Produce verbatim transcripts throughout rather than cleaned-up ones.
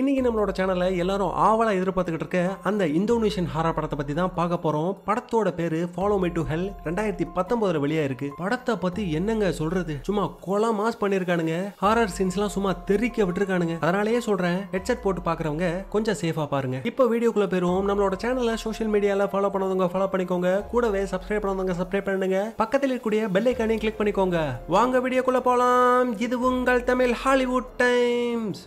இன்னைக்கு நம்மளோட சேனலை எல்லாரும் ஆவலா எதிர்பார்த்துக்கிட்டு இருக்க அந்த இந்தோனேஷியன் ஹாரா படத்தை பத்தி தான் பார்க்க போறோம். படத்தோட பேரு ஃபாலோ மீ டு ஹெல். ரெண்டாயிரத்தி பத்தொன்பதுல வெளியா இருக்கு. படத்தை பத்தி என்னங்க சொல்றது, சும்மா கொலா மாஸ் பண்ணிருக்கானுங்க. ஹாரர் சீன்ஸ்லாம் சும்மா தெரிக்க விட்டுருக்கானுங்க. அதனாலயே சொல்றேன், ஹெட்செட் போட்டு பாக்குறவங்க கொஞ்சம் சேஃபா பாருங்க. இப்போ வீடியோக்குள்ள போயிரும். நம்மளோட சேனலை சோஷியல் மீடியால ஃபாலோ பண்ணவங்க ஃபாலோ பண்ணிக்கோங்க, கூடவே சப்ஸ்கிரைப் பண்ணவங்க சப்ஸ்கிரைப் பண்ணுங்க, பக்கத்தில் இருக்கக்கூடிய பெல் ஐகானையும் கிளிக் பண்ணிக்கோங்க. வாங்க வீடியோக்குள்ள போலாம். இது உங்கள் தமிழ் ஹாலிவுட் டைம்ஸ்.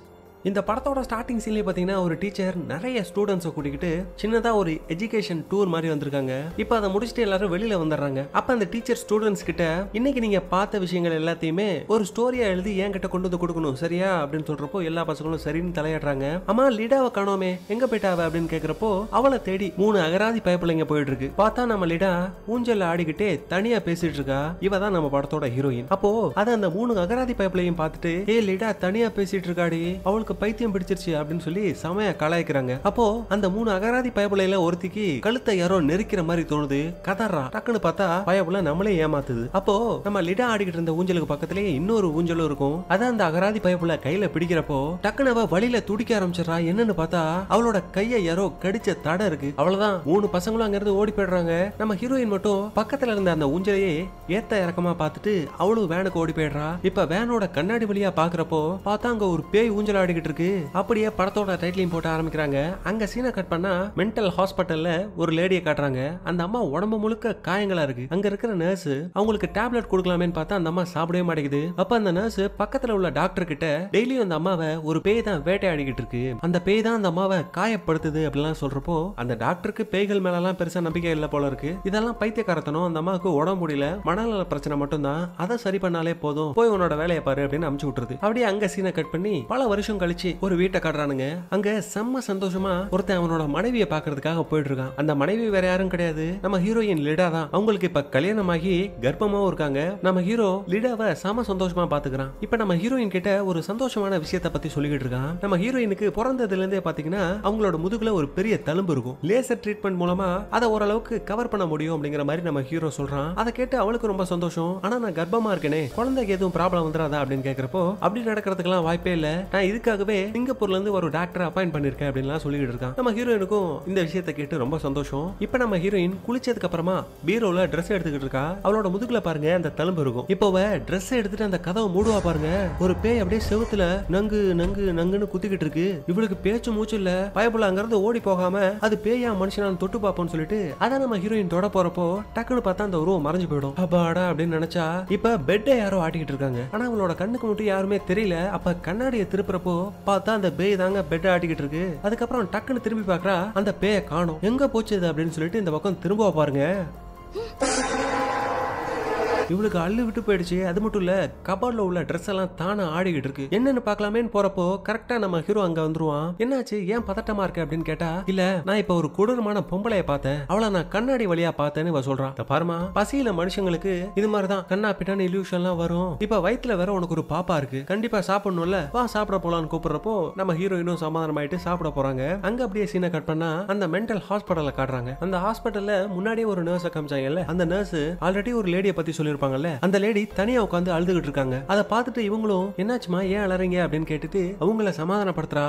இந்த படத்தோட ஸ்டார்டிங் சீன்லேயே பார்த்தீங்கன்னா ஒரு டீச்சர் நிறைய ஸ்டூடெண்ட்ஸை கூட்டிக்கிட்டு சின்னதாக ஒரு எஜுகேஷன் டூர் மாதிரி வந்திருக்காங்க. இப்போ அதை முடிச்சுட்டு எல்லாரும் வெளியில் வந்துடுறாங்க. அப்போ அந்த டீச்சர் ஸ்டூடெண்ட்ஸ் கிட்ட, இன்னைக்கு நீங்கள் பார்த்த விஷயங்கள் எல்லாத்தையுமே ஒரு ஸ்டோரியாக எழுதி என்கிட்ட கொண்டு வந்து கொடுக்கணும் சரியா அப்படின்னு சொல்கிறப்போ எல்லா பசங்களும் சரின்னு தலையாடுறாங்க. ஆமாம், லீடாவை காணோமே, எங்கே போயிட்டாவ அப்படின்னு கேட்குறப்போ அவளை தேடி மூணு அகராதி பயப்பிள்ளைங்க போயிட்டு இருக்கு. பார்த்தா நம்ம லீடா ஊஞ்சலில் ஆடிக்கிட்டே தனியாக பேசிட்டு இருக்கா. இவ தான் நம்ம படத்தோட ஹீரோயின். அப்போ அதை அந்த மூணு அகராதி பயப்பிள்ளையும் பார்த்துட்டு, ஏ லீடா தனியாக பேசிட்டு இருக்காடி, அவளுக்கு பைத்தியம் பிடிச்சிருச்சு அப்படின்னு சொல்லி சமய கலாய்க்கிறாங்க. அப்போ அந்த மூணு அகராதி பயபுளையில ஒருத்திக்கு கழுத்தை யாரோ நெருக்கிற மாதிரி தோணுது. கதறா. டக்குன்னு பார்த்தா பயபுல நம்மளே ஏமாத்துது. அப்போ நம்ம லிடா ஆடிக்கிட்டு இருந்த ஊஞ்சலுக்கு பக்கத்துலயே இன்னொரு ஊஞ்சலும் இருக்கும். அதான் அந்த அகராதி பயபுல கையில பிடிக்கிறப்போ டக்குன்னு அவ வழியில துடிக்க ஆரம்பிச்சிடறா. என்னன்னு பார்த்தா அவளோட கையை யாரோ கடிச்ச தடை இருக்கு. அவ்வளவுதான், மூணு பசங்களும் அங்க இருந்து ஓடி போயிடுறாங்க. நம்ம ஹீரோயின் மட்டும் பக்கத்துல இருந்த அந்த ஊஞ்சலையே ஏத்த இறக்கமா பார்த்துட்டு அவளும் வேனுக்கு ஓடி போயிடுறா. இப்ப வேனோட கண்ணாடி வழியா பாக்குறப்போ பார்த்தா அங்க ஒரு பேய் ஊஞ்சல் ஆடி இருக்கு. அப்படியே படத்தோட டைட்டிலையும் போட்டு ஆரம்பிக்கிறாங்க. அங்க சீனை கட் பண்ணா மென்டல் ஹாஸ்பிட்டல்ல ஒரு லேடியை காட்டுறாங்க. அந்த அம்மா உடம்பு முழுக்க காயங்களா இருக்கு. அங்க இருக்கிற நர்ஸ் அவங்களுக்கு டேப்லெட் கொடுக்கலாமேன்னு பார்த்தா அந்த அம்மா சாப்பிடவே மாட்டேங்குது. அப்ப அந்த நர்ஸ் பக்கத்துல உள்ள டாக்டர் கிட்ட, டெய்லியும் அந்த அம்மாவை ஒரு பேய் தான் வேட்டையாடிக்கிட்டு இருக்கு, அந்த பேய் தான் அந்த அம்மாவை காயப்படுத்துது அப்படிலாம் சொல்றப்போ அந்த டாக்டருக்கு பேய்கள் மேல எல்லாம் பெருசா நம்பிக்கை இல்ல போல இருக்கு. இதெல்லாம் பைத்தியக்காரத்தனம், அந்த அம்மாவுக்கு உடம்பு முடியல, மனநல பிரச்சனை மட்டும் தான், அதை சரி பண்ணாலே போதும், போய் உன்னோட வேலையை பாரு அப்படின்னு அனுப்பிச்சு விட்டுருது. அப்படியே அங்க சீனை கட் பண்ணி பல வருஷம் கழிச்சு ஒரு வீட்டை காட்டுறானுங்க. அங்க செம்ம சந்தோஷமா ஒருத்தன் அவனோட மனைவியை பாக்குறதுக்காக போயிட்டு இருக்கான். அந்த மனைவி வேற யாரும் கிடையாது, நம்ம ஹீரோயின் லிடா தான். அவங்களுக்கு இப்ப கல்யாணமாகி கர்ப்பமாவும் இருக்காங்க. நம்ம ஹீரோ லிடாவை செம சந்தோஷமா பாத்துக்கிறான். இப்ப நம்ம ஹீரோயின் கிட்ட ஒரு சந்தோஷமான விஷயத்த பத்தி சொல்லிக்கிட்டு இருக்கான். நம்ம ஹீரோயினுக்கு பிறந்ததுல இருந்தே பாத்தீங்கன்னா அவங்களோட முதுகுல ஒரு பெரிய தழும்பு இருக்கும். லேசர் ட்ரீட்மெண்ட் மூலமா அதை ஓரளவுக்கு கவர் பண்ண முடியும் அப்படிங்கிற மாதிரி நம்ம ஹீரோ சொல்றான். அதை கேட்டு அவளுக்கு ரொம்ப சந்தோஷம். ஆனா நான் கர்ப்பமா இருக்கேனே, குழந்தைக்கு எதுவும் ப்ராப்ளம் வந்துடாதா அப்படின்னு கேட்கிறப்போ, அப்படி நடக்கிறதுக்கெல்லாம் வாய்ப்பே இல்ல, நான் இதுக்கு சிங்கப்பூர்ல இருந்து ஒரு டாக்டர் அப்பாயிண்ட் பண்ணிருக்கேன் அப்படின்னு சொல்லிட்டு இருக்கான். நம்ம ஹீரோயினுக்கும் இந்த விஷயத்தை கேட்டு ரொம்ப சந்தோஷம். இப்ப நம்ம ஹீரோயின் குளிச்சதுக்கு அப்புறமா பீரோல ட்ரெஸ் எடுத்துக்கிட்டு இருக்கா. அவளோட முதுகுல பாருங்க அந்த தழும்பு இருக்கும். இப்போ ட்ரெஸ் எடுத்துட்டு அந்த கதவை மூடுவா பாருங்க, ஒரு பேய் அப்படியே செவுத்துல நங்கு நங்கு நங்குன்னு குத்திக்கிட்டு இருக்கு. இவளுக்கு பேச்சு மூச்சு இல்ல. பயப்புல அங்க இருந்து ஓடி போகாம அது பேயா மனுஷனான்னு தொட்டு பாப்போம்னு சொல்லிட்டு அதான் நம்ம ஹீரோயின் தொட போறப்போ டக்குன்னு பார்த்தா அந்த உருவம் மறைஞ்சு போயிடும். அப்பாடா அப்படின்னு நினைச்சா இப்ப பெட்டை யாரோ ஆட்டிக்கிட்டு இருக்காங்க. ஆனா அவளோட கண்ணுக்கு மட்டும் யாருமே தெரியல. அப்ப கண்ணாடியை திருப்புறப்போ பார்த்தா அந்த பேய் தாங்க பெட் ஆட்டிக்கிட்டு இருக்கு. அதுக்கப்புறம் டக்குன்னு திரும்பி பாக்குறா, அந்த பேயை காணோம், எங்க போச்சு அப்படின்னு சொல்லிட்டு இந்த பக்கம் திரும்ப பாருங்க, இவளுக்கு அள்ளு விட்டு போயிடுச்சு. அது மட்டும் இல்ல, கபார்ல உள்ள ட்ரெஸ் எல்லாம் தானா ஆடிக்கிட்டு இருக்கு. என்னன்னு பாக்கலாமேன்னு போறப்போ கரெக்டா நம்ம ஹீரோ அங்க வந்துருவான். என்னாச்சு, ஏன் பதட்டமா இருக்கு அப்படின்னு கேட்டா, இல்ல நான் இப்ப ஒரு கொடூரமான பொம்பளைய பார்த்தேன், அவளை நான் கண்ணாடி வழியா பார்த்தேன்னு இவ சொல்றான். பாருமா, பசியில மனுஷங்களுக்கு இது மாதிரிதான் கண்ணா பிட்டான்னு இல்யூஷன் எல்லாம் வரும். இப்ப வயிற்றுல வேற உனக்கு ஒரு பாப்பா இருக்கு, கண்டிப்பா சாப்பிடணும்ல, வா சாப்பிட போலான்னு கூப்பிடுறப்போ நம்ம ஹீரோயினும் சமாதானம் ஆயிட்டு சாப்பிட போறாங்க. அங்க அப்படியே சீனை கட் பண்ணா அந்த மென்டல் ஹாஸ்பிட்டல்ல காட்டுறாங்க. அந்த ஹாஸ்பிட்டல்ல முன்னாடியே ஒரு நர்ஸ் காமிச்சாங்கல்ல, அந்த நர்ஸ் ஆல்ரெடி ஒரு லேடியை பத்தி சொல்லி அந்த லேடி தனியா உட்காந்து அழுதுகிட்டு இருக்காங்க. அதை பார்த்துட்டு இவங்களும் என்னாச்சுமா ஏன் அழறீங்க அப்படின்னு கேட்டுட்டு அவங்கள சமாதானப்படுத்துறா.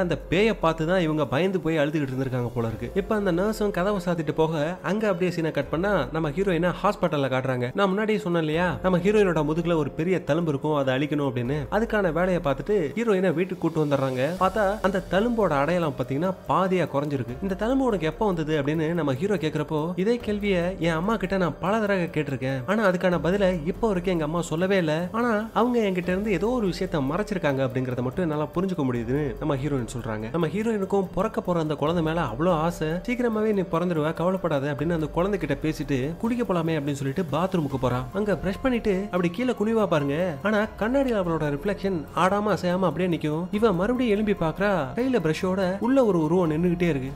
அந்த பேயை பார்த்து தான் இவங்க பயந்து போய் அழுதுகிட்டு இருந்திருக்காங்க போல இருக்கு. இப்ப அந்த நர்ஸும் கதவை சாத்திட்டு போக அங்க அப்படியே சீனை கட் பண்ணா நம்ம ஹீரோயினா ஹாஸ்பிட்டல்ல காட்டுறாங்க. நான் முன்னாடியே சொன்னேன் இல்லையா, நம்ம ஹீரோயினோட முதுகுல ஒரு பெரிய தழும்பு இருக்கும், அதை அழிக்கணும் அப்படின்னு. அதுக்கான வேலையை பார்த்துட்டு ஹீரோயினை வீட்டுக்கு கூட்டு வந்துடுறாங்க. பார்த்தா அந்த தழும்போட அடையாளம் பாத்தீங்கன்னா பாதியா குறைஞ்சிருக்கு. இந்த தழும்பு உனக்கு எப்ப வந்தது அப்படின்னு நம்ம ஹீரோ கேட்கிறப்போ, இதே கேள்வியை என் அம்மா கிட்ட நான் பல தடவை கேட்டிருக்கேன், ஆனா அதுக்கான பதில இப்போ வரைக்கும் எங்க அம்மா சொல்லவே இல்லை, ஆனா அவங்க என்கிட்ட இருந்து ஏதோ ஒரு விஷயத்த மறைச்சிருக்காங்க அப்படிங்கறத மட்டும் என்னால புரிஞ்சுக்க முடியுதுன்னு நம்ம ஹீரோயின் சொல்றாங்க. நம்ம ஹீரோயினுக்கும் பிறக்க போற அந்த குழந்தை மேல அவ்வளவு ஆசை. சீக்கிரமாவே நீ பிறந்துடுவ, கவலைப்படாத அப்படின்னு அந்த குழந்தை கிட்ட பேசிட்டு குடிக்க போலாமே அப்படின்னு சொல்லிட்டு பாத்ரூமுக்கு போறான். அங்க பிரஷ் பண்ணிட்டு அப்படி கீழே குனிவா பாருங்க, ஆனா கண்ணாடியில் அவளோட ரிஃப்ளெக்ஷன் ஆடாம அசையாம அப்படியே நிக்கும். இவ மறுபடியும் எழும்பி பாக்குறா, கையில பிரஷோட உள்ள ஒரு உருவம் நின்றுகிட்டே இருக்கு.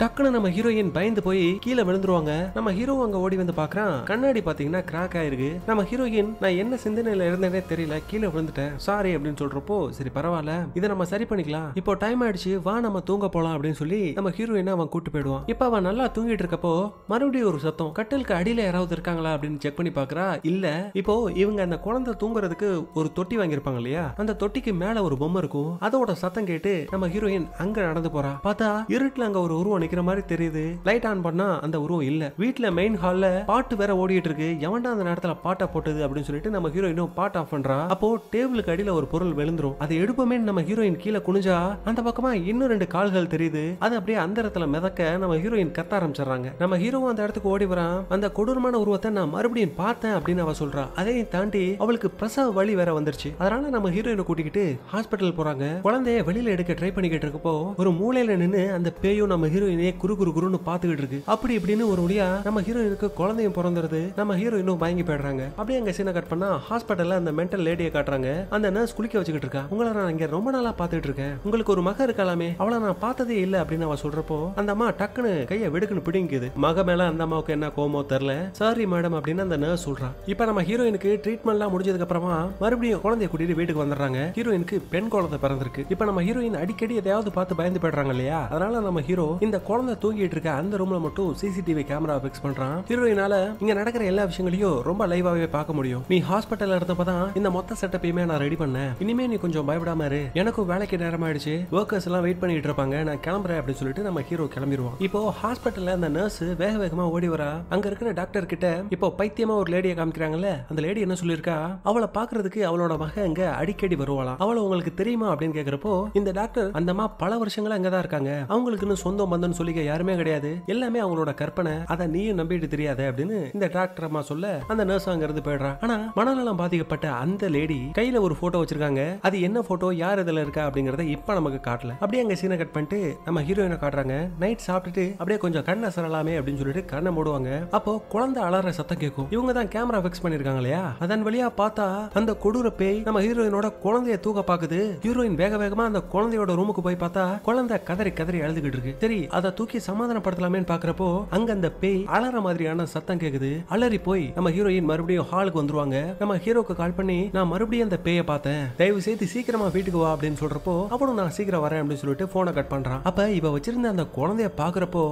டக்குனு நம்ம ஹீரோயின் பயந்து போய் கீழே விழுந்துருவாங்க. நம்ம ஹீரோ அங்க ஓடி வந்து பார்க்கறான். கண்ணாடி பாத்தீங்கன்னா கிராக் ஆயிருக்கு. நம்ம ஹீரோயின் நான் என்ன சிந்தனையில இருந்தேனே தெரியல, கீழே விழுந்துட்டேன் சாரி அப்படின்னு சொல்றப்போ சரி பரவாயில்ல இதை நம்ம சரி பண்ணிக்கலாம், இப்போ டைம் ஆயிடுச்சு வா நம்ம தூங்க போலாம் அப்படின்னு சொல்லி நம்ம ஹீரோயினை அவன் கூட்டு போயிடுவான். இப்ப அவன் நல்லா தூங்கிட்டு இருக்கப்போ மறுபடியும் ஒரு சத்தம். கட்டலுக்கு அடியில யாராவது இருக்காங்களா அப்படின்னு செக் பண்ணி பாக்குறா, இல்ல. இப்போ இவங்க அந்த குழந்தை தூங்குறதுக்கு ஒரு தொட்டி வாங்கியிருப்பாங்க இல்லையா, அந்த தொட்டிக்கு மேல ஒரு பொம்மை இருக்கும். அதோட சத்தம் கேட்டு நம்ம ஹீரோயின் அங்க நடந்து போறா. பார்த்தா இருட்டுல அங்க ஒரு உருவம் நிக்கிற மாதிரி தெரியுது. லைட் ஆன் பண்ணா அந்த உருவம் இல்ல. வீட்டுல மெயின் ஹால்ல பாட்டு வேற ஓடிட்டு இருக்கு. எவன்டா அந்த நேரத்துல பாட்டா போட்டது அப்படின்னு சொல்லிட்டு நம்ம ஹீரோயினும் பாட்டு ஆஃப் பண்றா. அப்போ டேபிளுக்கு அடியில ஒரு பொருள் விழுந்துரும். அதை எடுப்போமே நம்ம ஹீரோயின் கீழே குனிஞ்சா அந்த பக்கமா இன்னும் ரெண்டு கால்கள் தெரியுது. அது அப்படியே அந்த இடத்துல மிதக்க நம்ம ஹீரோயின் கத்த ஆரம்பிச்சாங்க. நம்ம ஹீரோவும் அந்த இடத்துக்கு ஓடி வரான். அந்த கொடூரமான உருவத்தை நான் மறுபடியும் பார்த்தேன் அப்படின்னு அவ சொல்றா. அதையும் தாண்டி அவளுக்கு பிரசவ வலி வேற வந்துருச்சு. அதனால நம்ம ஹீரோயினை கூட்டிக்கிட்டு ஹாஸ்பிட்டல் போறாங்க. குழந்தைய வெளியில எடுக்க ட்ரை பண்ணிக்கிட்டு இருக்கப்போ ஒரு மூலையில நின்று அந்த பேயும் நம்ம ஹீரோயினே குரு குரு குருன்னு பாத்துக்கிட்டு இருக்கு. அப்படி இப்படின்னு ஒரு வழியா நம்ம ஹீரோயினுக்கு குழந்தையும் பிறந்துருது. நம்ம ஹீரோயினும் வாங்கி போயிடுறாங்க. அப்படியே அங்க சீனை கட் பண்ணா ஹாஸ்பிட்டல்ல அந்த மென்டல் லேடியை காட்டுறாங்க. அந்த நர்ஸ் குளிக்க வச்சுக்கிட்டு இருக்கா. உங்களை நான் இங்க ரொம்ப நாளா பாத்துட்டு இருக்கேன், உங்களுக்கு ஒரு மக இருக்கலாமே, அவளை நான் பார்த்ததே இல்ல அப்படின்னு அவ சொல்றப்போ அந்த அம்மா டக்குன்னு கையை வெடுக்குன்னு பிடிங்குது. மக மேல அந்த அம்மாவுக்கு என்ன கோமோ தெரியல. சாரி மேடம் அப்படின்னு அந்த நர்ஸ் சொல்றான். இப்ப நம்ம ஹீரோயினுக்கு ட்ரீட்மெண்ட்லாம் முடிஞ்சதுக்கு அப்புறமா மறுபடியும் குழந்தைய கூட்டிட்டு வீட்டுக்கு வந்துடுறாங்க. ஹீரோயினுக்கு பெண் குழந்தை பிறந்திருக்கு. இப்ப நம்ம ஹீரோயின் அடிக்கடி எதையாவது பார்த்து பயந்து போயிடுறாங்க இல்லையா, அதனால நம்ம ஹீரோ இந்த குழந்தை தூங்கிட்டு இருக்க அந்த ரூம்ல மட்டும் சிசிடிவி கேமரா பிக்ஸ் பண்றான். ஹீரோயினால இங்க நடக்கிற எல்லா விஷயங்களையும் ரொம்ப லைவாவே பார்க்க முடியும். நீ ஹாஸ்பிட்டல் இருந்தப்பதான் இந்த மொத்த செட்டப்பையுமே நான் ரெடி பண்ணேன், இனிமே நீ கொஞ்சம் பயப்படாம இரு, எனக்கும் வேலைக்கு நேரம் ஆயிடுச்சு, ஒர்க்கர்ஸ் எல்லாம் வெயிட் பண்ணிட்டு இருப்பாங்க, நான் கிளம்புறேன் அப்படின்னு சொல்லிட்டு நம்ம ஹீரோ கிளம்பிடுவான். இப்போ ஹாஸ்பிட்டல்ல அந்த நர்ஸ் வேக வேகமா ஓடி வரா. அங்க இருக்கிற டாக்டர் கிட்ட இப்போ பைத்தியமா ஒரு லேடியை காமிக்கிறாங்கல்ல, அந்த லேடி என்ன சொல்லிருக்கா, அவளை பாக்குறதுக்கு அவளோட மகன் அங்க அடிக்கடி வருவாளா, அவளை உங்களுக்கு தெரியுமா அப்படின்னு கேக்குறப்போ இந்த டாக்டர் அந்தமா பல வருஷங்களா அங்கதான் இருக்காங்க, அவங்களுக்குன்னு சொந்தம் பந்தம் சொல்லிக்க யாருமே கிடையாது, எல்லாமே அவங்களோட கற்பனை, அதை நீயும் நம்பிட்டு தெரியாத அப்படின்னு இந்த டாக்டர் அம்மா சொல்ல அந்த நர்ஸ் அங்க இருந்து போயிடுறா. ஆனா மனநலம் பாதிக்கப்பட்ட அந்த லேடி கையில ஒரு போட்டோ வச்சிருக்காங்க. அது என்ன போட்டோ, யார் இதுல இருக்கா அப்படிங்கறத இப்ப நமக்கு காட்டல. அப்படியே அங்க சீனை கட் பண்ணிட்டு நம்ம ஹீரோயினை காட்டுறாங்க. நைட் சாப்பிட்டுட்டு அப்படியே கொஞ்சம் கண்ணை சரலாமே அப்படின்னு சொல்லிட்டு கண்ணை மூடுவாங்க. அப்போ குழந்தை அலற சத்தம் கேட்கும். இவங்க தான் கேமரா ஃபிக்ஸ் பண்ணிருக்காங்க இல்லையா, அதன் வழியா பார்த்தா அந்த கொடூர பேய் நம்ம ஹீரோயினோட குழந்தைய தூக்க பாக்குது. ஹீரோயின் வேக வேகமா அந்த குழந்தையோட ரூமுக்கு போய் பார்த்தா குழந்தை கதறி கதறி அழுதுகிட்டு இருக்கு. சரி அதை தூக்கி சமாதானப்படுத்தலாமேன்னு பாக்குறப்போ அங்க அந்த பேய் அலற மாதிரியான சத்தம் கேக்குது. அலறி போய் நம்ம ஹீரோயின் மறுபடியும் ஹாலுக்கு வந்துருவாங்க. நம்ம ஹீரோக்கு கால் பண்ணி நான் மறுபடியும் அந்த பேயை பார்த்தேன், தயவு செய்து சீக்கிரமா வீட்டுக்கு வா அப்படின்னு சொல்றப்போ அவனும் நான் சீக்கிரம் வரேன் அப்படின்னு சொல்லிட்டு போனை கட் பண்றான். அப்ப இவ வச்சிருந்த அந்த குழந்தைய பாக்குறப்போ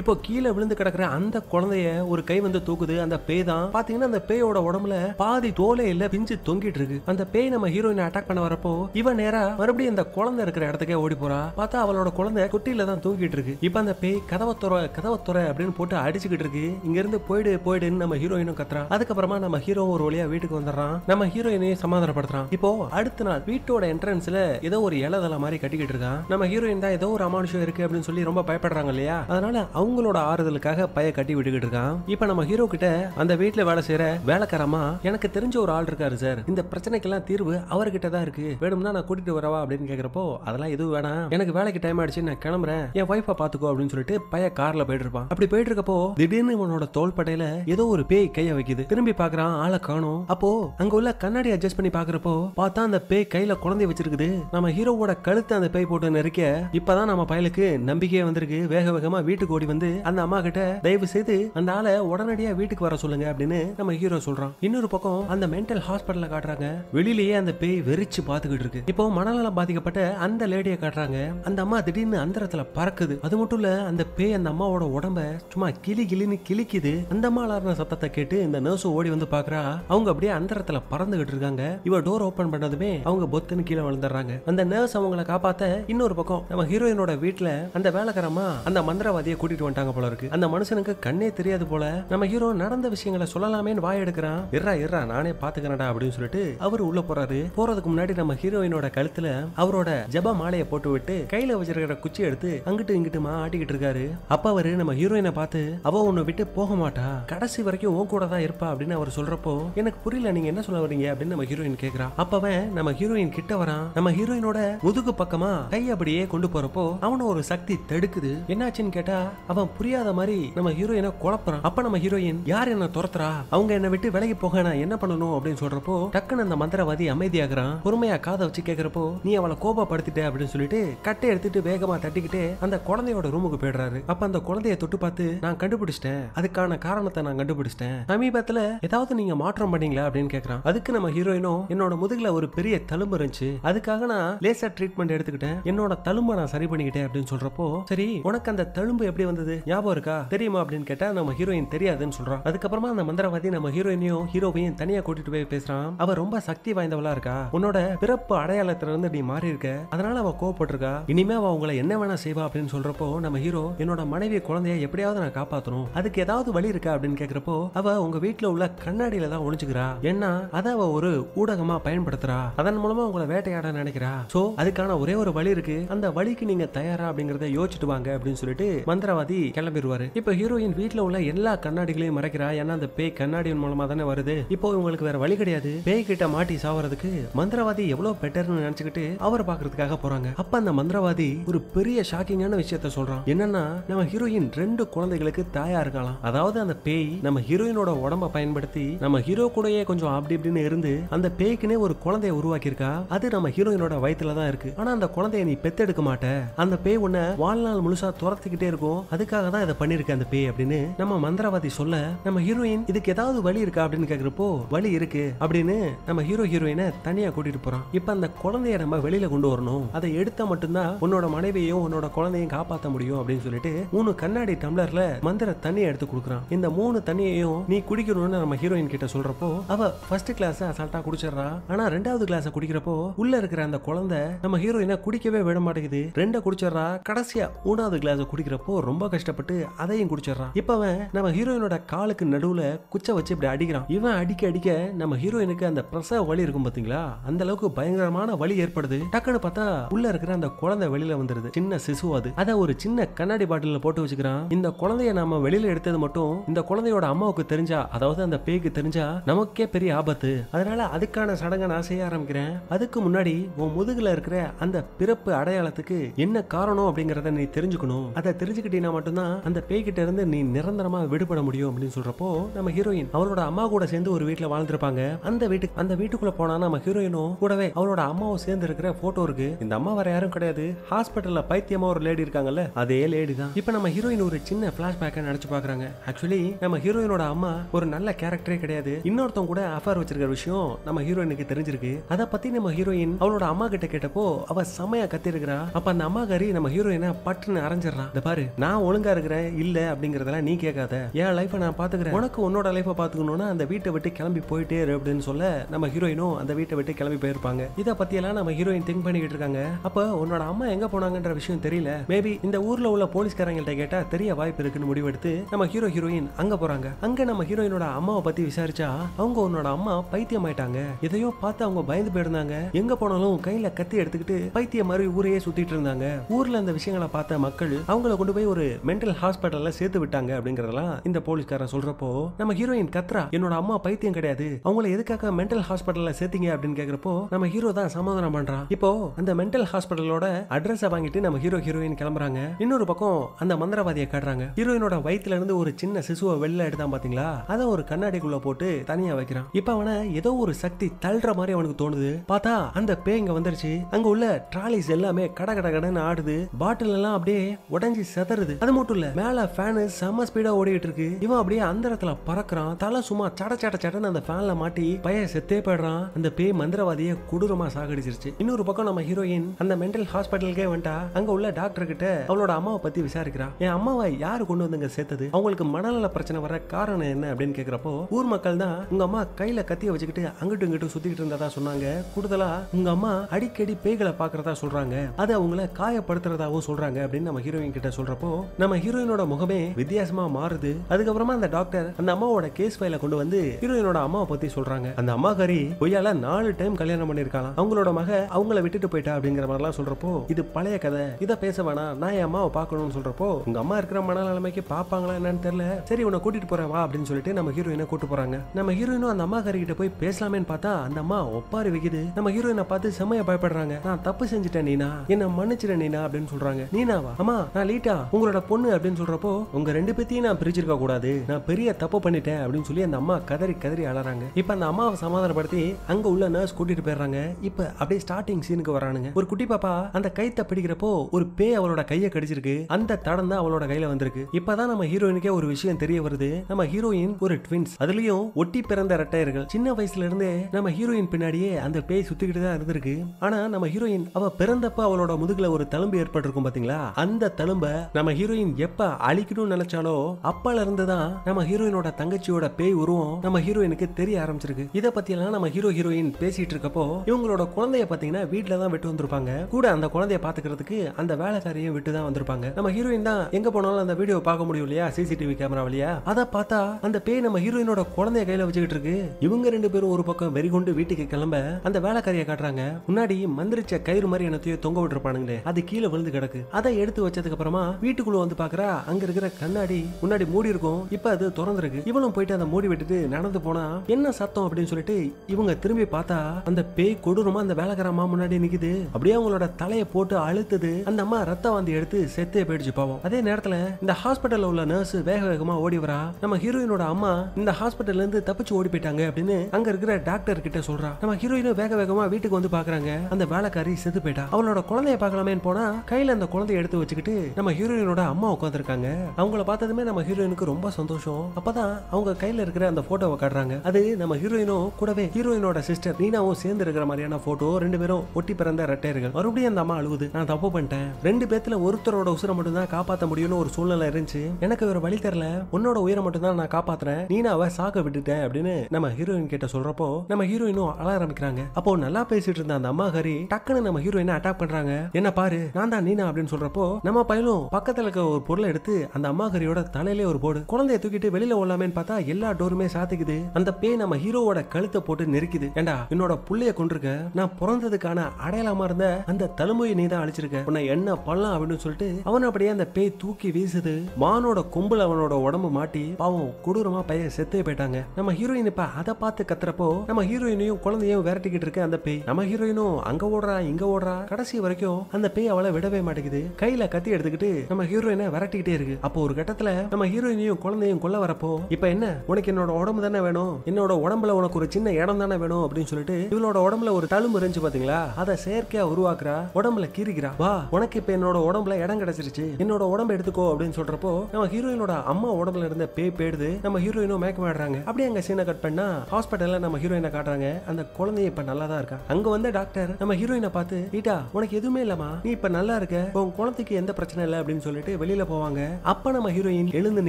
இப்போ கீழே விழுந்து கிடக்குற அந்த குழந்தைய ஒரு கை வந்து தூக்குது. அந்த பேய் தான். பாத்தீங்கன்னா அந்த பேயோட உடம்புல பாதி தோலே இல்ல, பிஞ்சு தொங்கிட்டு இருக்கு. அந்த பேய் நம்ம ஹீரோயினை அட்டாக் பண்ண வரப்போ இவ நேரா மறுபடியும் அந்த குழந்தை இருக்கிற இடத்துக்கே ஓடி போறா. பார்த்தா அவளோட குழந்தை குட்டியில தான் தூங்கிட்டு இருக்கு. இப்ப அந்த பேய் கதவத்துற கதவத்துற அப்படின்னு போட்டு அடிச்சுக்கிட்டு இருக்கு. இங்க இருந்து போயிடு போயிடுன்னு நம்ம ஹீரோயினும் கத்துறான். அதுக்கப்புறமா நம்ம ஹீரோ ஒரு வழியா வீட்டுக்கு வந்துடுறான். நம்ம ஹீரோயினையும் சமாதானப்படுத்துறான். இப்போ அடுத்த நாள் வீட்டோட என்ட்ரன்ஸ்ல ஏதோ ஒரு இலதலை மாதிரி கட்டிக்கிட்டு இருக்கான். நம்ம ஹீரோயின் தான் ஏதோ ஒரு அமானுஷம் இருக்கு அப்படின்னு சொல்லி ரொம்ப பயப்படுறாங்க இல்லையா, அதனால அவங்களோட ஆறுதலுக்காக பைய கட்டி விட்டுக்கிட்டு இருக்கான். இப்ப நம்ம ஹீரோ கிட்ட அந்த வீட்டுல வேலை செய்யற வேலைக்காரமா எனக்கு தெரிஞ்ச ஒரு ஆள் இருக்காரு சார், இந்த பிரச்சனைக்கெல்லாம் தீர்வு அவர்கிட்ட தான் இருக்கு, வேணும்னா நான் கூட்டிட்டு வரவா அப்படின்னு கேக்குறப்போ அதெல்லாம் எதுவும் வேணாம், எனக்கு வேலைக்கு டைம் ஆயிடுச்சு நான் கிளம்புறேன், என் வைஃபா பாத்துக்கோ அப்படின்னு சொல்லிட்டு பைய கார்ல போயிட்டு இருப்பான். அப்படி போயிட்டு இருக்கப்போ திடீர்னு இவனோட தோள்பட்டையில ஏதோ ஒரு பேய் கைய வைக்குது. திரும்பி பாக்குறான், ஆளை காணோம். அப்போ அங்க உள்ள கண்ணாடி அட்ஜஸ்ட் பண்ணி பாக்குறப்போ பார்த்தா அந்த பேய் கையில குழந்தை வச்சிருக்குது. நம்ம ஹீரோவோட கழுத்தை அந்த பேய் போட்டு நெருக்க இப்பதான் நம்ம பயலுக்கு நம்பிக்கையே வந்திருக்கு. வேக வேகமா வீட்டுக்கு ஓடி வந்து அந்த அம்மா கிட்ட தயவு செய்து அந்த ஆளை உடனடியா வீட்டுக்கு வர சொல்லுங்க அப்படின்னு நம்ம ஹீரோ சொல்றான். இன்னொரு பக்கம் அந்த மென்டல் ஹாஸ்பிட்டல்ல காட்டுறாங்க. வெளியிலேயே அந்த பேய் வெறிச்சு பாத்துக்கிட்டு இருக்கு. இப்போ மனநலம் பாதிக்கப்பட்ட அந்த லேடியை காட்டுறாங்க. அந்த அம்மா திடீர்னு அந்தரத்துல பறக்குது. அது மட்டும் இல்ல, அந்த பேய் அந்த அம்மாவோட உடம்ப சும்மா கிளி கிளின்னு கிளிக்குது. அந்த அம்மா அலறின சத்தத்தை கேட்டு இந்த நர்ஸ் ஓடி வந்து பாக்குறா. அவங்க அப்படியே அந்தரத்துல பறந்துகிட்டு இருக்காங்க. இவ டோர் ஓபன் பண்ணதுமே அவங்க பொத்துன்னு கீழே விழுந்துடுறாங்க. அந்த நர்ஸ் அவங்களை காப்பாத்த இன்னொரு பக்கம் நம்ம ஹீரோயினோட வீட்டுல அந்த வேலைக்காரமா அந்த மந்திரவாதியை கூட்டிட்டு வந்துட்டாங்க போல இருக்கு. அந்த மனுஷனுக்கு கண்ணே தெரியாது போல. நம்ம ஹீரோ நடந்த விஷயங்களை சொல்லலாமேன்னு வாய் எடுக்கிறான். இறா இறா நானே பாத்துக்கிறேன்டா அப்படின்னு சொல்லிட்டு அவரு உள்ள போறாரு. போறதுக்கு முன்னாடி நம்ம ஹீரோயினோட கழுத்துல அவரோட ஜப மாலையை போட்டு விட்டு கையில வச்சிருக்கிற குச்சி எடுத்து அங்கிட்டு இங்கிட்டுமா ஆட்டிக்கிட்டு இருக்காரு. அப்ப அவரு நம்ம ஹீரோயினை பார்த்து அவ உன்னை விட்டு போக மாட்டா, கடைசி வரைக்கும் உன் கூட தான் இருப்பா அப்படின்னு அவர் சொல்றப்போ எனக்கு புரியல நீங்க என்ன சொல்ல வரீங்க அப்படின்னு நம்ம ஹீரோயின் கேக்குறா. அப்பவன் நம்ம ஹீரோயின் கிட்ட வரான். நம்ம ஹீரோயினோட முதுகு பக்கமா கை அப்படியே கொண்டு போறப்போ அவன ஒரு சக்தி தடுக்குது. என்னாச்சுன்னு கேட்டா அவன் புரியாத மாதிரி நம்ம ஹீரோயினை குழப்பறான். அப்ப நம்ம ஹீரோயின் யார் என்ன துரத்துறா, அவங்க என்ன விட்டு விலகி போக நான் என்ன பண்ணணும் அப்படின்னு சொல்றப்போ டக்குன்னு அந்த மந்திரவாதி அமைதியாகிறான். பொறுமையா காதை வச்சு கேட்கிறப்போ நீ அவளை கோபப்படுத்திட்ட அப்படின்னு சொல்லிட்டு கட்டை எடுத்துட்டு வேகமா தட்டிக்கிட்டு அந்த குழந்தையோட ரூமுக்கு போயிடுறாரு. அப்ப அந்த குழந்தைய தொட்டு பார்த்து நான் கண்டுபிடிச்சிட்டேன், அதுக்கான காரணத்தை நான் கண்டுபிடிச்சிட்டேன், சமீபத்துல ஏதாவது நீங்க மாற்றம் பண்ணீங்களா அப்படின்னு கேட்கறான். அதுக்கு நம்ம ஹீரோயினும் என்னோட முதுகுல ஒரு பெரிய தழும்பு இருந்துச்சு, அதுக்காக நான் லேசர் ட்ரீட்மெண்ட் எடுத்துக்கிட்டேன், என்னோட தழும்பை நான் சரி பண்ணிக்கிட்டேன் அப்படின்னு சொல்றப்போ சரி உனக்கு அந்த தழும்பு எப்படி வந்தது ஞாபகம் இருக்கா தெரியுமா அப்படின்னு கேட்டா நம்ம ஹீரோயின் தெரியாதுன்னு சொல்றான். அதுக்கப்புறமா அந்த மந்திரவாதி நம்ம ஹீரோயினையும் ஹீரோவையும் தனியா கூட்டிட்டு போய் பேசுறான். அவ ரொம்ப சக்தி வாய்ந்தவளா இருக்கா, உன்னோட பிறப்பு அடையாளத்துல இருந்து நீ மாறி இருக்க, அதனால அவ கோவப்பட்டிருக்கா, இனிமே அவ உங்களை என்ன வேணா செய்வா அப்படின்னு சொல்றப்போ நம்ம ஹீரோ என்னோட மனைவி குழந்தைய எப்படியாவது நான் காப்பாத்தணும், அதுக்கு ஏதாவது வழி இருக்கா அப்படின்னு கேக்குறப்போ அவ உங்க வீட்டுல உள்ள கண்ணாடியில தான் ஒளிஞ்சுக்கிறா, ஏன்னா அத அவ ஒரு ஊடகமா பயன்படுத்துறா, அதன் மூலமா உங்களை வேட்டையாட நினைக்கிறா, சோ அதுக்கான ஒரே ஒரு வழி இருக்கு, அந்த வழிக்கு நீங்க தயாரா அப்படிங்கறத யோசிச்சுட்டு வாங்க அப்படின்னு சொல்லிட்டு மந்திரவாதி கிளம்பிடுவாரு. இப்ப ஹீரோயின் வீட்டுல உள்ள எல்லா கண்ணாடிகளையும் மறைக்கிறா, ஏன்னா அந்த பேய் கண்ணாடியின் மூலமா தானே வருது, இப்போ உங்களுக்கு வேற வழி கிடையாது, பேய் கிட்ட மாட்டி சாவறதுக்கு மந்திரவாதி எவ்வளவு பெட்டர்னு நினைச்சுக்கிட்டு அவர் பாக்குறதுக்காக போறாங்க. அப்ப அந்த மந்திரவாதி ஒரு பெரிய ஷாக்கிங்கான விஷயத்த சொல்றான், என்னன்னா நம்ம ஹீரோயின் ரெண்டு குழந்தைகளுக்கு தாயா இருக்கலாம், அதாவது அந்த பேய் நம்ம ஹீரோயினோட உடம்ப பயன்படுத்தி நம்ம ஹீரோ கூடயே கொஞ்சம் அப்படி இப்படின்னு இருந்து அந்த பேய்க்குனே ஒரு குழந்தைய உருவாக்கி இருக்கா, அது நம்ம ஹீரோயினோட வயிற்றுல தான் இருக்கு, ஆனா அந்த குழந்தைய நீ பெத்தெடுக்க மாட்ட, அந்த பேய் உன்னை வாழ்நாள் முழுசா துரத்திக்கிட்டே இருக்கும், அதுக்காக தான் இதை பண்ணிருக்க அந்த பேய் அப்படின்னு நம்ம மந்திரவாதி சொல்ல நம்ம ஹீரோயின் இதுக்கு ஏதாவது வழி இருக்கா அப்படின்னு கேக்குறப்போ வழி இருக்கு அப்படின்னு நம்ம ஹீரோ ஹீரோயினை தனியா கூட்டிட்டு போறான். இப்ப அந்த குழந்தைய நம்ம வெளியில கொண்டு வரணும், அதை எடுத்தா மட்டும்தான் உன்னோட மனைவியையும் உன்னோட குழந்தையும் காப்பாற்ற முடியும் அப்படின்னு சொல்லிட்டு மூணு கண்ணாடி டம்ளர்ல மந்திர தண்ணியை எடுத்து கொடுக்குறான். இந்த மூணு தண்ணியையும் நீ குடிக்கணும்னு நம்ம ஹீரோயின் கிட்ட சொல்றப்போ அவ ஃபர்ஸ்ட் கிளாஸ் அசால்ட்டா குடிச்சிடறா, ஆனா ரெண்டாவது கிளாஸ் குடிக்கிறப்போ உள்ள இருக்கிற அந்த குழந்தை நம்ம ஹீரோயினை குடிக்கவே விட மாட்டேங்குது, ரெண்ட குடிச்சிடறா, கடைசியா மூணாவது கிளாஸ் குடிக்கிறப்போ ரொம்ப கஷ்டப்பட்டு அதையும் குடிச்சிடறான். இப்ப அவன் நம்ம ஹீரோயினோட காலுக்கு நடுவுல குச்ச வச்சு இப்படி அடிக்கிறான். இவன் அடிக்க அடிக்க நம்ம ஹீரோயினுக்கு அந்த பிரசவ வலி இருக்கும் பாத்தீங்களா, அந்த அளவுக்கு பயங்கரமான வலி ஏற்படுது. டக்குன்னு பார்த்தா உள்ள இருக்கிற அந்த குழந்தை வெளியில வந்துருது, சின்ன சிசு அது, அதை ஒரு சின்ன கண்ணாடி பாட்டில போட்டு வச்சுக்கிறான். இந்த குழந்தைய நம்ம வெளியில எடுத்தது மட்டும் இந்த குழந்தையோட அம்மாவுக்கு தெரிஞ்சா, அதாவது அந்த பேய்க்கு தெரிஞ்சா நமக்கே பெரிய ஆபத்து, அதனால அதுக்கான சடங்கை நான் செய்ய ஆரம்பிக்கிறேன், அதுக்கு முன்னாடி உன் முதுகுல இருக்கிற அந்த பிறப்பு அடையாளத்துக்கு என்ன காரணம் அப்படிங்கறத நீ தெரிஞ்சுக்கணும், அதை தெரிஞ்சுக்கிட்டீங்கன்னா மட்டும்தான் அந்த பேய்கிட்ட இருந்து நீ நிரந்தரமா விடுபட முடியும் அப்படின்னு சொல்றப்போ நம்ம ஹீரோயின் அவரோட அம்மா கூட சேர்ந்து ஒரு வீட்டுல வாழ்ந்துருப்பாங்க. அந்த வீட்டுக்கு அந்த வீட்டுக்குள்ள போனா நம்ம ஹீரோயினும் கூடவே அவரோட அம்மாவும் சேர்ந்து இருக்கிற போட்டோ இருக்கு. இந்த அம்மா வேற யாரும் கிடையாது, ஹாஸ்பிட்டல்ல பைத்தியமா ஒரு லேடி இருக்காங்கல்ல, அதே லேடி தான். இப்ப நம்ம ஹீரோயின் ஒரு சின்ன பிளாஷ்பேக்க நினைச்சு பாக்குறாங்க. ஆக்சுவலி நம்ம ஹீரோயினோட அம்மா ஒரு நல்ல கேரக்டரே கிடையாது, இன்னொருத்தவங்க கூட அஃபேர் வச்சிருக்கிற விஷயம் நம்ம ஹீரோயினுக்கு தெரிஞ்சிருக்கு. அதை பத்தி நம்ம ஹீரோயின் அவளோட அம்மா கிட்ட கேட்டப்போ அவ சமையா கத்தி இருக்கிறா. அப்ப அந்த அம்மா காரி நம்ம ஹீரோயினை பட்டுன்னு அரைஞ்சிடறான், இந்த பாரு நான் ஒழுங்கா இருக்கிறேன் இல்ல அப்படிங்கறதெல்லாம் நீ கேட்காத, என் லைஃபை நான் பாத்துக்கிறேன், உனக்கு உன்னோட லைஃபை பாத்துக்கணும்னா அந்த வீட்டை விட்டு கிளம்பி போயிட்டே இரு அப்படின்னு சொல்ல நம்ம ஹீரோயினும் அந்த வீட்டை விட்டு கிளம்பி போயிருப்பாங்க. இதை பத்தி எல்லாம் நம்ம ஹீரோயின் திங்க் பண்ணிக்கிட்டு இருக்காங்க. அப்ப உன்னோட அம்மா எங்க போனாங்கன்ற விஷயம் தெரியல, மேபி இந்த ஊர்ல உள்ள போலீஸ்காரங்கள்ட்ட கேட்டா தெரிய வாய்ப்பு இருக்குன்னு முடிவெடுத்து நம்ம ஹீரோ ஹீரோயின் அங்க போறாங்க. அங்க நம்ம ஹீரோயினோட அம்மாவை பத்தி விசாரிச்சா அவங்க உன்னோட அம்மா பைத்தியம் ஆயிட்டாங்க, எதையோ பார்த்து அவங்க பயந்து போயிருந்தாங்க, எங்க போனாலும் கையில கத்தி எடுத்துக்கிட்டு பைத்திய மாதிரி ஊரையே சுத்திட்டு இருந்தாங்க, ஊர்ல அந்த விஷயங்களை பார்த்த மக்கள் அவங்கள கொண்டு போய் ஒரு மென்டல் ஹாஸ்பிட்டல்ல சேர்த்து விட்டாங்க அப்படிங்கறதெல்லாம் இந்த போலீஸ்காரன் சொல்றப்போ நம்ம ஹீரோயின் கத்ரா என்னோட அம்மா பைத்தியம் கிடையாது, அவங்கள எதுக்காக மென்டல் ஹாஸ்பிட்டல்ல சேர்த்தீங்க அப்படின்னு கேக்குறப்போ நம்ம ஹீரோ தான் சமாதானம் பண்றான். இப்போ அந்த மென்டல் ஹாஸ்பிட்டலோட அட்ரஸ் வாங்கிட்டு நம்ம ஹீரோ ஹீரோயின் கிளம்புறாங்க. இன்னொரு பக்கம் அந்த மந்திரவாதியை காட்டுறாங்க, ஹீரோயினோட வயிற்றுல இருந்து ஒரு சின்ன சிசுவை வெளில எடுத்தான் பாத்தீங்களா, அதை ஒரு கண்ணாடிக்குள்ள போட்டு தனியா வைக்கிறான். இப்ப அவனை ஏதோ ஒரு சக்தி தள்ளுற மாதிரி அவனுக்கு தோணுது, பார்த்தா அந்த பேய் இங்க வந்துருச்சு, அங்க உள்ள ட்ராலிஸ் எல்லாமே கட கட கடன்னு ஆடுது, பாட்டில் எல்லாம் அப்படியே உடஞ்சி செதறுது, அது மட்டும் இல்ல மேல ஃபேன் செம ஸ்பீடா ஓடிட்டு இருக்கு, இவன் அப்படியே அந்தரத்துல பறக்குறான், தலை சும்மா சட சட சடன்னு அந்த ஃபேன்ல மாட்டி பைய செத்தே போயிடுறான். அந்த பேய் மந்திரவாதியை கொடூரமா சாகடிச்சிருச்சு. இன்னொரு பக்கம் நம்ம ஹீரோயின் அந்த மென்டல் ஹாஸ்பிட்டலுக்கே வந்துட்டா, அங்க உள்ள டாக்டர் கிட்ட அவளோட அம்மாவை பத்தி விசாரிக்கிறா, என் அம்மாவை யாரு கொண்டு வந்துங்க சேர்த்தது, அவங்களுக்கு மனநல பிரச்சனை வர காரணம் என்ன அப்படின்னு கேக்குறப்போ ஊர் மக்கள் தான் உங்க அம்மா கையில கத்திய வச்சுக்கிட்டு அங்கிட்டு இங்கிட்டு சுத்திக்கிட்டு இருந்ததா சொன்னாங்க, கூடுதலா உங்க அம்மா அடிக்கடி பேய்களை பாக்குறதா சொல்றாங்க, அது அவங்கள காயப்படுத்துறதாவும் சொல்றாங்க அப்படின்னு நம்ம ஹீரோயின் கிட்ட சொல்றப்போ நம்ம ஹீரோயினோட முகமே வித்தியாசமா மாறுது. அதுக்கப்புறமா அந்த டாக்டர் அந்த அம்மாவோட கேஸ் ஃபைல கொண்டு வந்து ஹீரோயினோட அம்மாவை பத்தி சொல்றாங்க, அந்த அம்மா கறி பொய்யால நாலு டைம் கல்யாணம் பண்ணிருக்காங்க, அவங்களோட மக அவங்கள விட்டுட்டு போயிட்டா அப்படிங்கிற மாதிரி எல்லாம் சொல்றப்போ இது பழைய கதை, இதை பேச வேணாம், நான் என் அம்மாவை பாக்கணும்னு சொல்றப்போ உங்க அம்மா இருக்கிற மனநிலைமைக்கு பாப்பாங்களா என்னன்னு தெரியல, சரி உன்னை கூட்டிட்டு போறேன் வா அப்படின்னு சொல்லிட்டு நம்ம ஹீரோயினை கூட்டு போறாங்க. நம்ம ஹீரோயினும் அந்த அம்மா கறி கிட்ட போய் பேசலாமேன்னு பார்த்தா அந்த அம்மா ஒப்பாரி வைக்குது, நம்ம ஹீரோயினை பார்த்து செம்மையா பயப்படுறாங்க, நான் தப்பு செஞ்சுட்டேன் நீனா, என்ன மன்னிச்சிட நீனா அப்படின்னு சொல்றாங்க. நீனாவா அம்மா நான் லீட்டா, உங்களோட என்னோட பொண்ணு அப்படினு சொல்றப்போ உங்க ரெண்டு பேத்தியும் நான் பிரிச்சிருக்க கூடாது, நான் பெரிய தப்பு பண்ணிட்டேன் அப்படினு சொல்லி அந்த அம்மா கதறி கதறி அழறாங்க. இப்போ அந்த அம்மாவை சமாதானப்படுத்தி அங்க உள்ள நர்ஸ் கூட்டிட்டு போயிடுறாங்க. இப்போ அப்படியே ஸ்டார்டிங் சீனுக்கு வரானுங்க. ஒரு குட்டி பாப்பா அந்த கைத்த பிடிக்கிறப்போ ஒரு பேய் அவளோட கையை கடிச்சிருக்கு, அந்த தடம் தான் அவளோட கையில வந்திருக்கு. இப்பதான் நம்ம ஹீரோயினுக்கே ஒரு விஷயம் தெரிய வருது, நம்ம ஹீரோயின் ஒரு ட்வின்ஸ், அதுலயும் ஒட்டி பிறந்த இரட்டையர்கள். சின்ன வயசுல இருந்தே நம்ம ஹீரோயின் பின்னாடியே அந்த பேய் சுத்திக்கிட்டு தான் இருந்திருக்கு. ஆனா நம்ம ஹீரோயின் அவ பிறந்தப்ப அவளோட முதுகுல ஒரு தழும்பு ஏற்பட்டிருக்கும் பாத்தீங்களா, அந்த தழும்ப நம்ம ஹீரோயின் எப்ப அழிக்கணும்னு நினைச்சாலோ அப்பல இருந்துதான் நம்ம ஹீரோயினோட தங்கச்சியோட பேய் உருவம் நம்ம ஹீரோயினுக்கு தெரிய ஆரம்பிச்சிருக்கு. இத பத்தி எல்லாம் நம்ம ஹீரோ ஹீரோயின் பேசிட்டு இருக்கப்போ இவங்களோட குழந்தைய பாத்தீங்கன்னா வீட்டுல தான் விட்டு வந்திருப்பாங்க. கூட அந்த குழந்தைய பாத்துக்கிறதுக்கு அந்த வேலைக்காரியும் விட்டு தான் வந்திருப்பாங்க. நம்ம ஹீரோயின் தான் எங்க போனாலும் அந்த வீடியோ பார்க்க முடியும் இல்லையா, சிசிடிவி கேமரா வழியா. அத பார்த்தா அந்த பேய் நம்ம ஹீரோயினோட குழந்தைய கையில வச்சுக்கிட்டு இருக்கு. இவங்க ரெண்டு பேரும் ஒரு பக்கம் வெறிகொண்டு வீட்டுக்கு கிளம்ப அந்த வேலைக்காரியை காட்டுறாங்க. முன்னாடி மந்திரிச்ச கயிறு மாதிரி என்னத்தையோ தொங்க விட்டுருப்பானுங்களே, அது கீழே விழுந்து கிடக்கு. அதை எடுத்து வச்சதுக்கு அப்புறமா வீட்டுக்குள்ள வந்து பாக்குறா, அங்க இருக்கிற கண்ணாடி முன்னாடி மூடி இருக்கும், இப்ப அது திறந்திருக்கு. இவளும் போயிட்டு அதை மூடி விட்டுட்டு நடந்து போனா என்ன சத்தம் அப்படின்னு சொல்லிட்டு இவங்க திரும்பி பார்த்தா அந்த பேய் கொடூரமா அந்த வேலைக்காரமா முன்னாடி நிக்குது. அப்படியே அவங்களோட தலையை போட்டு அழுத்துது. அந்த அம்மா ரத்த வாந்தி எடுத்து செத்தே போயிடுச்சு பாவம். அதே நேரத்துல இந்த ஹாஸ்பிட்டல்ல உள்ள நர்ஸ் வேக வேகமா ஓடி வரா. நம்ம ஹீரோயினோட அம்மா இந்த ஹாஸ்பிட்டல்ல இருந்து தப்பிச்சு ஓடி போயிட்டாங்க அப்படின்னு அங்க இருக்கிற டாக்டர் கிட்ட சொல்றா. நம்ம ஹீரோயினும் வேக வேகமா வீட்டுக்கு வந்து பாக்குறாங்க, அந்த வேலைக்காரி செத்து போயிட்டா. அவளோட குழந்தைய பாக்கலாமேன்னு போனா கையில அந்த குழந்தைய எடுத்து வச்சுக்கிட்டு நம்ம ஹீரோயினோட அம்மா உட்காந்துருக்காங்க. அவங்கள பார்த்ததுமே நம்ம ஹீரோயினுக்கு ரொம்ப சந்தோஷம். அப்பதான் அவங்க கையில இருக்கிற அந்த போட்டோவை காட்டுறாங்க. அது நம்ம ஹீரோயினும் கூடவே ஹீரோயினோட சிஸ்டர் நீனாவும் சேர்ந்து இருக்கிற மாதிரியான போட்டோ. ரெண்டு பேரும் ஒட்டி பிறந்த இரட்டையர்கள். மறுபடியும் அந்த அம்மா அழுகுது, நான் தப்பு பண்ணிட்டேன், ரெண்டு பேத்துல ஒருத்தரோட உசுரை மட்டும் தான் காப்பாற்ற முடியும்னு ஒரு சூழ்நிலை இருந்துச்சு, எனக்கு ஒரு வழி தெரியல, உன்னோட உயிரை மட்டும் தான் நான் காப்பாத்துறேன், நீனாவை சாக்க விட்டுட்டேன் அப்படின்னு நம்ம ஹீரோயின் கிட்ட சொல்றப்போ நம்ம ஹீரோயினும் அழ ஆரம்பிக்கிறாங்க. அப்போ நல்லா பேசிட்டு இருந்த அந்த அம்மா ஹரி டக்குன்னு நம்ம ஹீரோயினை அட்டாக் பண்றாங்க. என்ன பாரு நான் தான் நீனா அப்படின்னு சொல்றப்போ நம்ம பையனும் பக்கத்துல இருக்க ஒரு பொருளை எடுத்து அந்த அம்மா ஹரியோட தலையிலே ஒரு போடு, குழந்தைய தூக்கிட்டு வெளியில ஓடலாமேன்னு பார்த்தா எல்லா டோருமே சாத்திக்குது. அந்த பேய் நம்ம ஹீரோவோட கழுத்தை போட்டு நெருக்குது. ஏண்டா என்னோட புள்ளைய கொண்டிருக்க, நான் பிறந்ததுக்கான அடையாளமா இருந்த அந்த தழும்பையை நீ தான் அழிச்சிருக்க, உன்னை என்ன பண்ணலாம் அப்படின்னு சொல்லிட்டு அவன் அப்படியே அந்த பேய் தூக்கி வீசுது. மானோட கொம்புல அவனோட உடம்பு மாட்டி பாவம் கொடூரமா பையன் செத்தே போயிட்டாங்க. நம்ம ஹீரோயின் இப்ப அதை பார்த்து கத்துறப்போ நம்ம ஹீரோயினையும் குழந்தையும் விரட்டிக்கிட்டு இருக்க அந்த பேய். நம்ம ஹீரோயினும் அங்க ஓடுறா இங்க ஓடுறா, கடைசி வரைக்கும் அந்த பேய் அவளை விடவே மாட்டேங்குது. கையில கத்தி எடுத்துக்கிட்டு நம்ம ஹீரோயினை விரட்டிக்கிட்டே இருக்கு. அப்போ ஒரு கட்டத்துல நம்ம ஹீரோயினையும் குழந்தையும் கொல்ல வரப்போ இப்ப என்ன உனக்கு என்னோட உடம்பு தானே வேணும், என்னோட உடம்புல உனக்கு ஒரு சின்ன இடம் தானே வேணும் அப்படின்னு சொல்லிட்டு இவளோட உடம்புல ஒரு தழும்பு இருந்துச்சு பாத்தீங்களா, அதை செயற்கையா உருவாக்குறா, உடம்புல கீறிக்கிறா. வா உனக்கு இப்ப என்னோட உடம்புல இடம் கிடைச்சிருச்சு, என்னோட உடம்பு எடுத்துக்கோ அப்படின்னு சொல்றப்போ நம்ம ஹீரோயினோட அம்மா உடம்புல இருந்த பேய் போயிடுது. நம்ம ஹீரோயினும் மயக்கம் ஆடுறாங்க. அப்படியே அங்க சீனை கட் பண்ணா ஹாஸ்பிட்டல்ல நம்ம ஹீரோயினை காட்டுறாங்க. அந்த குழந்தைய இப்ப நல்லா தான் இருக்கா. அங்க வந்த டாக்டர் நம்ம ஹீரோயினை பார்த்து ஈட்டா உனக்கு எதுவுமே இல்லமா, நீ இப்ப நல்லா இருக்க, உன் குழந்தைக்கு எந்த பிரச்சனை இல்லை அப்படின்னு சொல்லிட்டு வெளியில போவாங்க. அப்ப நம்ம ஹீரோயின் எழுந்து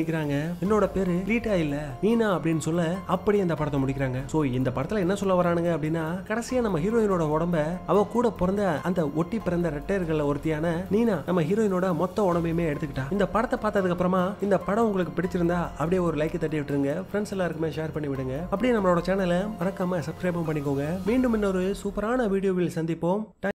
நிக்கிறாங்க. என்னோட பேரு ரீட்டா இல்ல நீனா அப்படின்னு சொல்ல அப்படி அந்த படத்தை முடிக்கிறாங்க. சோ இந்த படத்துல என்ன சொல்ல வரானுங்க அப்படின்னா, கடைசியா நம்ம ஹீரோயினோட உடம்ப அவ கூட பிறந்த அந்த ஒட்டி பிறந்த இரட்டையர்கள ஒருத்தியான நீனா நம்ம ஹீரோயினோட மொத்த உடம்பையுமே எடுத்துக்கிட்டா. இந்த படத்தை பார்த்ததுக்கு அப்புறமா இந்த படம் உங்களுக்கு பிடிச்சிருந்தா அப்படியே ஒரு லைக் தட்டி விட்டுருங்க, ஃப்ரெண்ட்ஸ் எல்லாருக்குமே ஷேர் பண்ணி விடுங்க. அப்படியே நம்மளோட சேனலை மறக்காம சப்ஸ்கிரைபும் பண்ணிக்கோங்க. மீண்டும் இன்னொரு சூப்பரான வீடியோவில் சந்திப்போம்.